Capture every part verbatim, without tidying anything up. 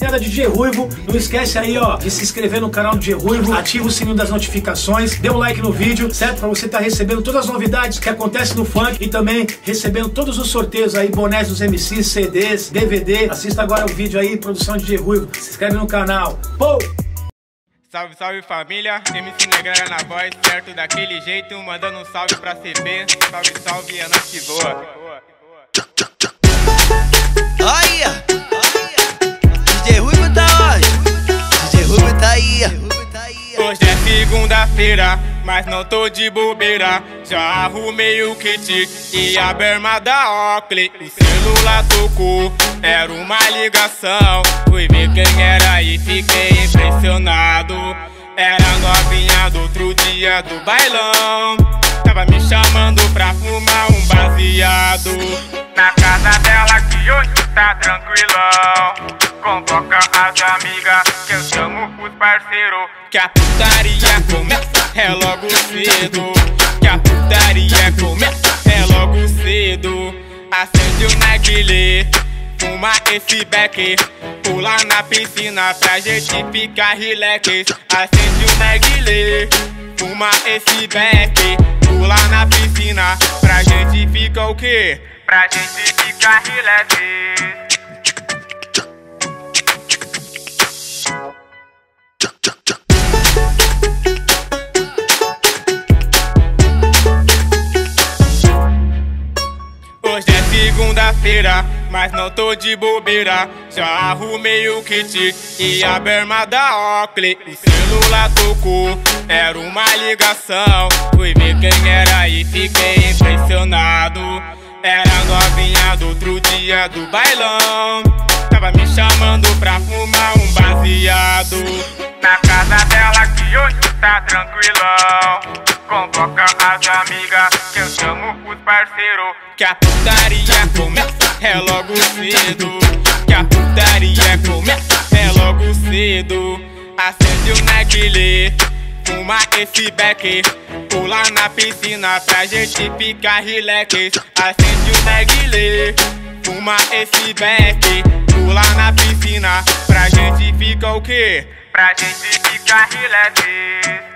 Galera de G Ruivo, não esquece aí ó de se inscrever no canal do G Ruivo, ativa o sininho das notificações, dê um like no vídeo, certo? Pra você estar tá recebendo todas as novidades que acontecem no funk e também recebendo todos os sorteios aí, bonés dos M Cs, C Ds, D V D. Assista agora o vídeo aí, produção de G Ruivo, se inscreve no canal. Pou! Salve, salve família, M C Negralha na voz, certo? Daquele jeito, mandando um salve pra C B, salve, salve, é nóis que voa. Olha! Hoje é segunda-feira, mas não tô de bobeira. Já arrumei o kit e a berma da Oakley. O celular tocou, era uma ligação. Fui ver quem era e fiquei impressionado. Era novinha do outro dia do bailão. Tava me chamando pra fumar um baseado na casa dela, que hoje tá tranquilão. Convoca as amigas que eu chamo os parceiros. Que a putaria começa é logo cedo. Que a putaria começa é logo cedo. Acende o Negli, fuma esse beck, pula na piscina pra gente ficar relax. Acende o Negli, fuma esse beck, pula na piscina pra gente ficar o quê? Pra gente ficar relax. Hoje é segunda-feira, mas não tô de bobeira. Já arrumei o kit e a berma da Oakley. O celular tocou, era uma ligação. Fui ver quem era e fiquei impressionado. Era novinha do outro dia do bailão. Tava me chamando pra fumar um baseado na casa dela, que hoje tá tranquilão. Convoca as amigas que eu chamo os parceiros. Que a putaria começa é logo cedo. Que a putaria começa é logo cedo. Acende o Negli, fuma esse beck, pula na piscina pra gente ficar relax. Acende o Negli, fuma esse beck, pula na piscina pra gente ficar o quê? Pra gente ficar relax.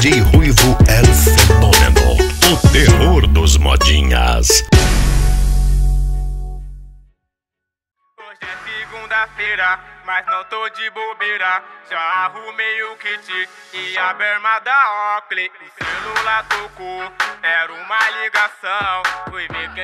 G Ruivo é o fenômeno, o terror dos modinhas. Hoje é segunda-feira, mas não tô de bobeira. Já arrumei o kit e a berma da Oakley. O celular tocou, era uma ligação. Fui ver